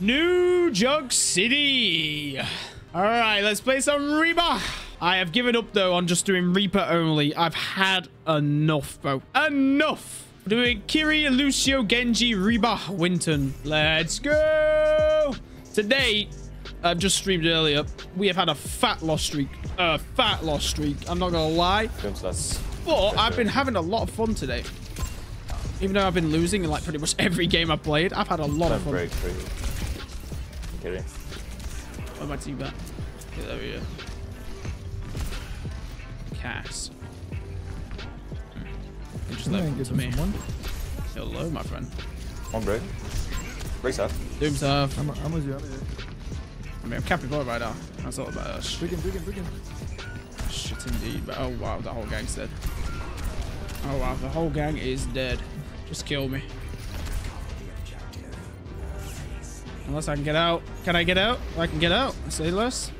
New Junk City. All right, let's play some Rebar. I have given up, though, on just doing Reaper only. I've had enough, bro. Enough. We're doing Kiri, Lucio, Genji, Rebar, Winston. Let's go. Today, I've just streamed earlier. We have had a fat loss streak. A fat loss streak. I'm not going to lie. But I've been having a lot of fun today. Even though I've been losing in, like, pretty much every game I've played, I've had a lot of fun. Kiri. Where's my team at? Okay, there we go. Cass. Just left to me. Hello, my friend. Come on, Brig. Brig's up. Doom's up. I'm with you. I mean, I'm capping boy right now. That's all about us. Brig him. Shit, indeed. But, oh, wow. The whole gang's dead. Oh, wow. The whole gang is dead. Just kill me. Unless I can get out. Can I get out? I can get out. Say less.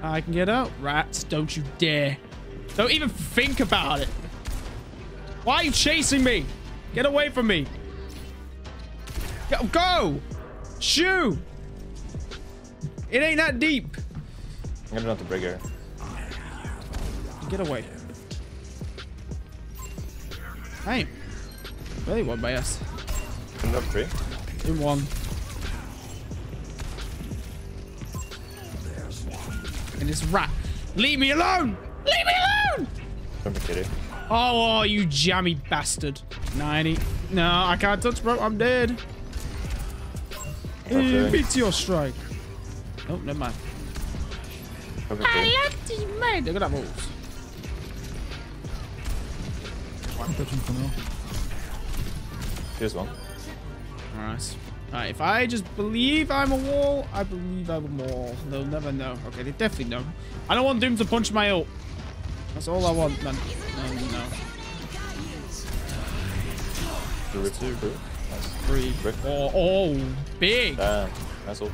I can get out. Rats, don't you dare. Don't even think about it. Why are you chasing me? Get away from me. Go! Shoo! It ain't that deep. I'm gonna have to break her. Get away. Hey. Really won by us. I'm up three. In one. And this rat. Leave me alone! Leave me alone! I'm kidding. Oh, you jammy bastard. 90. No, I can't touch, bro. I'm dead. Okay. Meteor strike. Oh, never mind. I love you, mate. Look at that balls. I'm touching for now. Here's one. Nice. Alright, if I just believe I'm a wall, I believe I'm a wall. They'll never know. Okay, they definitely know. I don't want Doom to punch my ult. That's all I want, man. No. Two, nice. Three, four. Oh, big. Damn, that's all.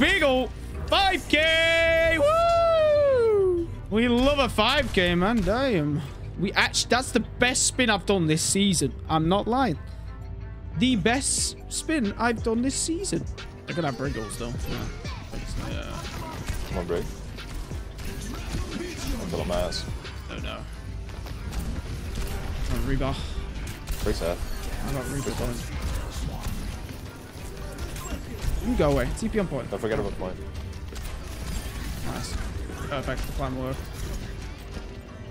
Big ult. 5K. Woo! We love a 5K, man. Damn. We actually, that's the best spin I've done this season. I'm not lying. The best spin I've done this season. Look at that Briggles, though. Yeah. Come on, Brig. I'm killing my ass. Oh, no. I'm on Rebar. Brig's out. I got Rebar going. You can go away. TP on point. Don't forget about point. Nice. Perfect. The plan worked.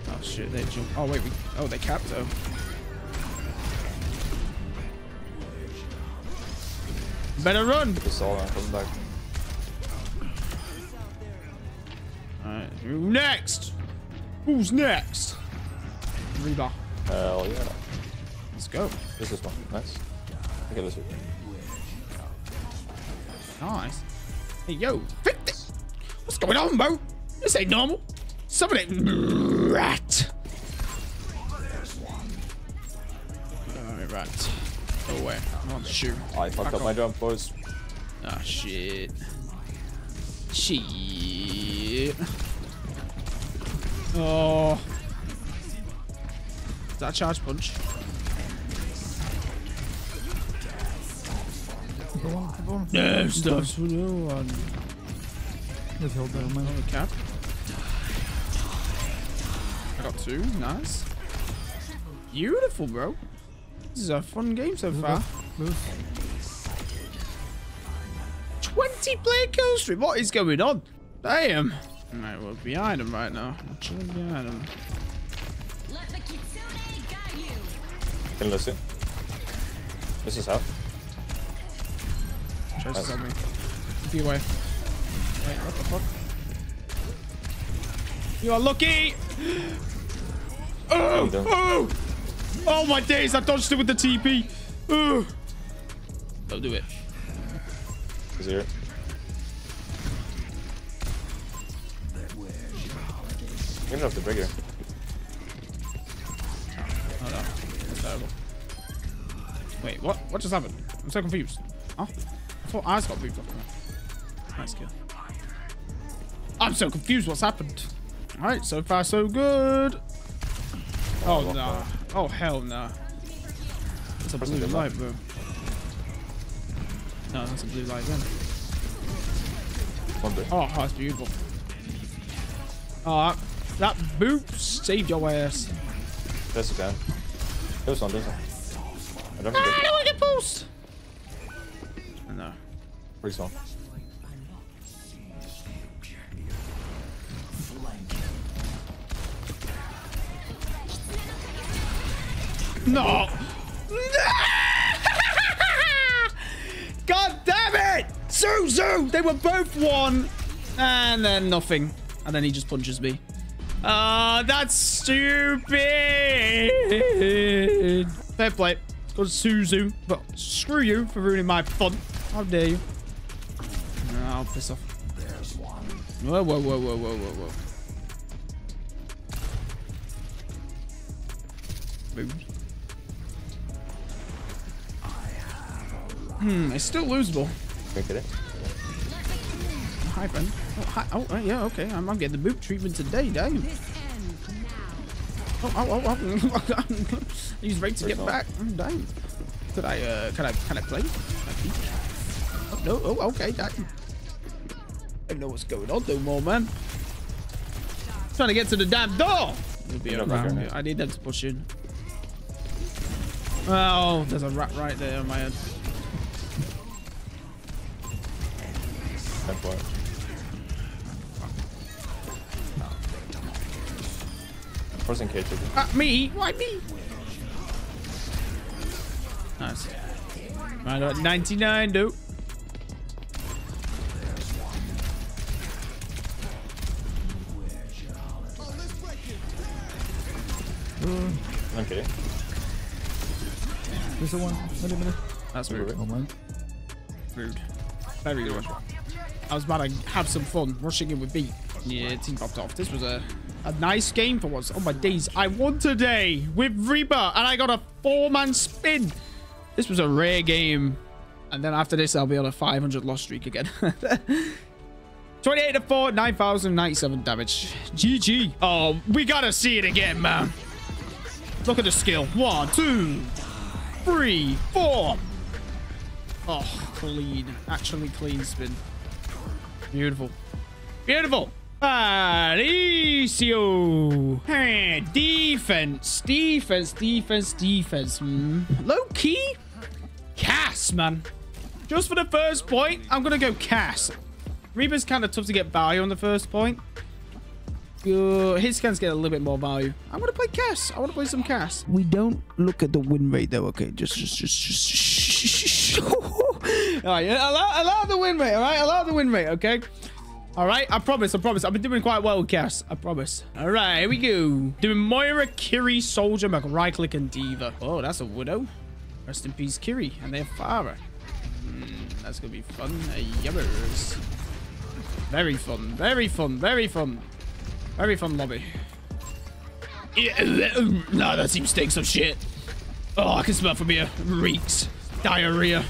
Oh, shit. They jumped. Oh, wait. Oh, they capped, though. Better run! Alright, who next? Who's next? Rebar. Hell yeah. Let's go. This is one. Nice. Okay, this one. Nice. Hey, yo. 50! What's going on, bro? This ain't normal. Somebody. Rat! Alright, rat. Go away. Oh, shoot. I fucked up my jump, boys. Ah, shit. Shit. Oh. Is that a charge punch? No, stop. Let's hold down my other cap. I got two. Nice. Beautiful, bro. This is a fun game so far. 20 player kill stream. What is going on? Damn. All right, we're behind him right now. I'm chilling behind him. Can listen. This is up. Try to stop me. Be away. Wait, what the fuck? You are lucky. Oh, oh. Oh my days, I dodged it with the TP. Ugh. Don't do it. He's here. Give it off the Brig here. Oh no. That's terrible. Wait, what? What just happened? I'm so confused. Huh? I thought I got booped off. Nice kill. I'm so confused what's happened. Alright, so far so good. Oh no. Nah. Oh hell no. Nah. It's a blue light, bro. No, that's a blue light then. Oh, that's beautiful. Oh, that boot saved your ass. There's a guy. There's one, I don't want to get boost! No. Pretty small. No! God damn it! Zuzu! They were both one! And then nothing. And then he just punches me. Ah, that's stupid! Fair play. It's called Suzu. But screw you for ruining my fun. How dare you? No, I'll piss off. There's one. Whoa, whoa, whoa, whoa, whoa, whoa, whoa. Boom. It's still loseable. Look at it. Hi, friend. Oh, hi. Oh, yeah, okay. I'm getting the boot treatment today, dang. Oh, oh, oh, oh. I used rate to get back. Oh, dang. Could I, can I play? Oh, no. Oh, okay, dang. I don't know what's going on no more, man. I'm trying to get to the damn door. It'll be around here. I need them to push in. Oh, there's a rat right there on my head. Work. Person K took it. Me? Why me? Nice. I got 99, dude. Okay. There's the one. Wait a minute. That's rude. Oh, man. Rude. Very good one. I was about to have some fun rushing in with B. Yeah, team popped off. This was a nice game for once. Oh my days. I won today with Reaper and I got a 4-man spin. This was a rare game. And then after this, I'll be on a 500 loss streak again. 28 to 4, 9,097 damage. GG. Oh, we got to see it again, man. Look at the skill. 1, 2, 3, 4. Oh, clean. Actually clean spin. Beautiful. Beautiful. Paraiso. Hey, defense. Defense. Defense. Defense. Low key. Cass, man. Just for the first point, I'm going to go Cass. Reaper's kind of tough to get value on the first point. His scans get a little bit more value. I'm going to play Cass. I want to play some Cass. We don't look at the win rate, though. Okay, just. Alright, allow the win rate, alright? Allow the win rate, okay? Alright, I promise. I've been doing quite well with Cass, I promise. Alright, here we go. Doing Moira, Kiri, Soldier, McRyclick, and Diva. Oh, that's a widow. Rest in peace, Kiri, and their father. That's gonna be fun. Yummers. Very fun, very fun, very fun. Very fun lobby. No, that seems stinks of shit. Oh, I can smell from here. Reeks. Diarrhea.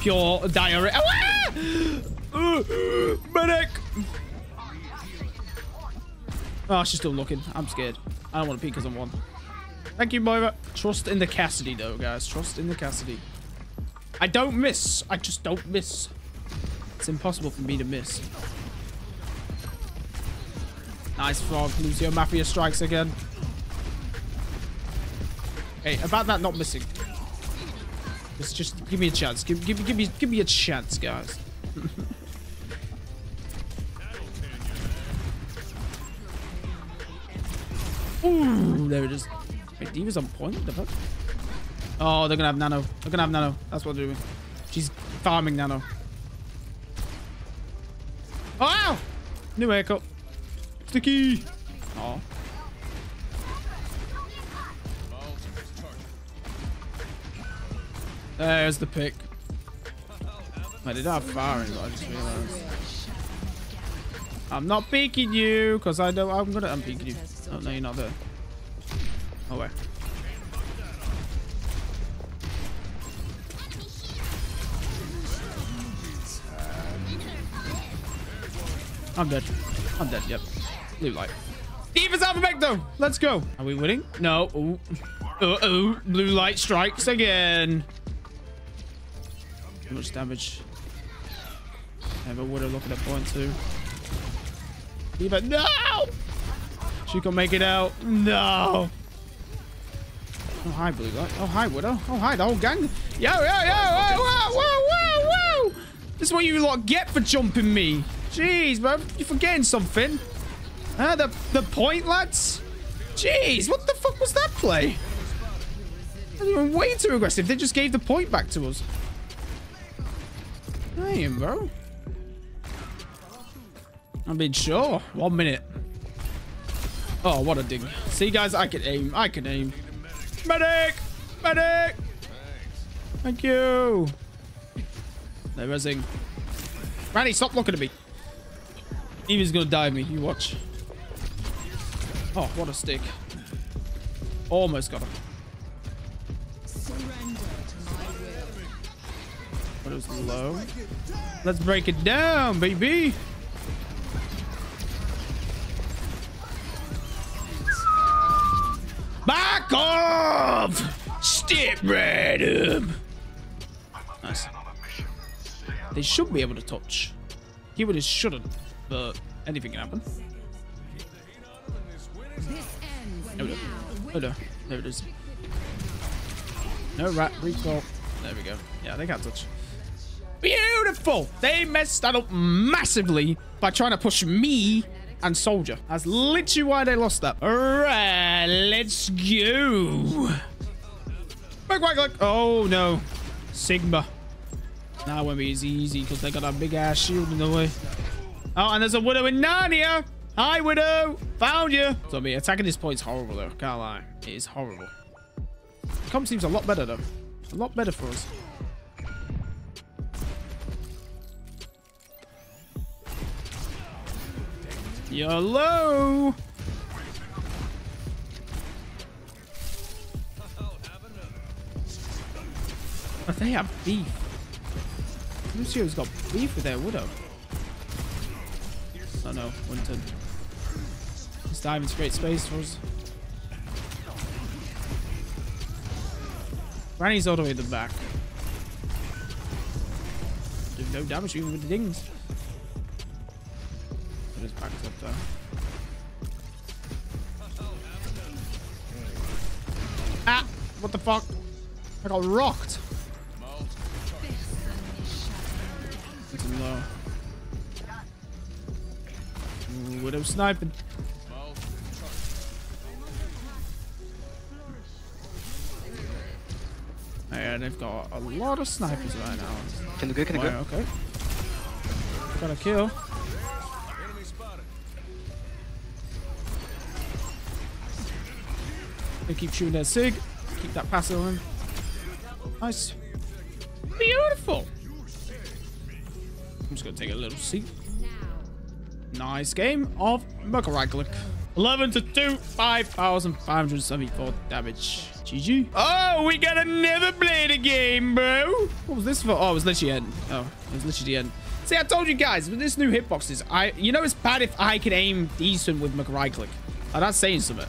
Pure diarrhea. Oh, ah! Medic! Oh, she's still looking. I'm scared. I don't want to peek because I'm one. Thank you, Moira. Trust in the Cassidy, though, guys. Trust in the Cassidy. I don't miss. I just don't miss. It's impossible for me to miss. Nice frog. Lucio Mafia strikes again. Hey, about that not missing. Just give me a chance. Give me a chance, guys. Ooh, there it is. Wait, Diva's on point. What the fuck? Oh, they're gonna have Nano. They're gonna have Nano. That's what they're doing. She's farming Nano. Oh! Ow! New Echo. Sticky. Oh. There's the pick. I did have firing, but I just realized. I'm not peeking you, because I know I'm going to unpeek you. Oh, no, you're not there. Oh, wait. I'm dead. I'm dead, yep. Blue light. Eva's out of back, though. Let's go. Are we winning? No. Ooh. Uh-oh. Blue light strikes again. too much damage. Have a water look at that point too. Diva, no! She can make it out. No! Oh, hi, Blue Light. Oh, hi, Widow. Oh, hi, the whole gang. Yo, yo, yo! Oh, whoa, whoa, whoa, whoa! This is what you lot get for jumping me. Jeez, bro. You're forgetting something. Ah, the point, lads? Jeez, what the fuck was that play? That was way too aggressive. They just gave the point back to us. Damn, bro. I mean, sure. 1 minute. Oh, what a dig. See, guys, I can aim. I can aim. Medic! Medic! Thanks. Thank you. They're resing. Randy, stop looking at me. Eva's gonna dive me. You watch. Oh, what a stick. Almost got him. But it was low. Let's break it down, baby. Back off! Step right up. Nice. They should be able to touch. He would have shouldn't, but anything can happen. There we go. Oh no. There it is. No rat. Recall. There we go. Yeah, they can't touch. Beautiful. They messed that up massively by trying to push me and Soldier. That's literally why they lost that. All right, let's go. McRyclick. Oh no, Sigma. Now won't be as easy because they got a big ass shield in the way. Oh, and there's a Widow in Narnia. Hi, Widow. Found you. So, I mean, attacking this point is horrible though. Can't lie, it is horrible. The comp seems a lot better though. A lot better for us. YOLO! But they have beef. Lucio's got beef with their Widow. Oh no, Winston. He's diving into great space for us. Granny's all the way in the back. There's no damage even with the dings. His back's up there. Ah! What the fuck? I got rocked. Low. Ooh, Widow sniping. Yeah, they've got a lot of snipers right now. Can they go? Can they go? Okay. Got a kill. They keep shooting their sig. Keep that pass on him. Nice. Beautiful. I'm just going to take a little seat. Nice game of McRyclick. 11 to 2. 5,574 damage. GG. Oh, we got another blade of game, bro. What was this for? Oh, it was literally end. Oh, it was literally the end. See, I told you guys, with this new hitboxes, you know it's bad if I can aim decent with McRyclick. Oh, that's saying something.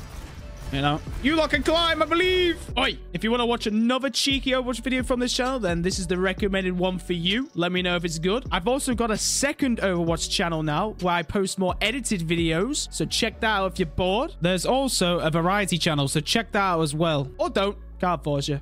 You know, you lot can climb, I believe. Oi, if you want to watch another cheeky Overwatch video from this channel, then this is the recommended one for you. Let me know if it's good. I've also got a second Overwatch channel now where I post more edited videos. So check that out if you're bored. There's also a variety channel, so check that out as well. Or don't, can't force you.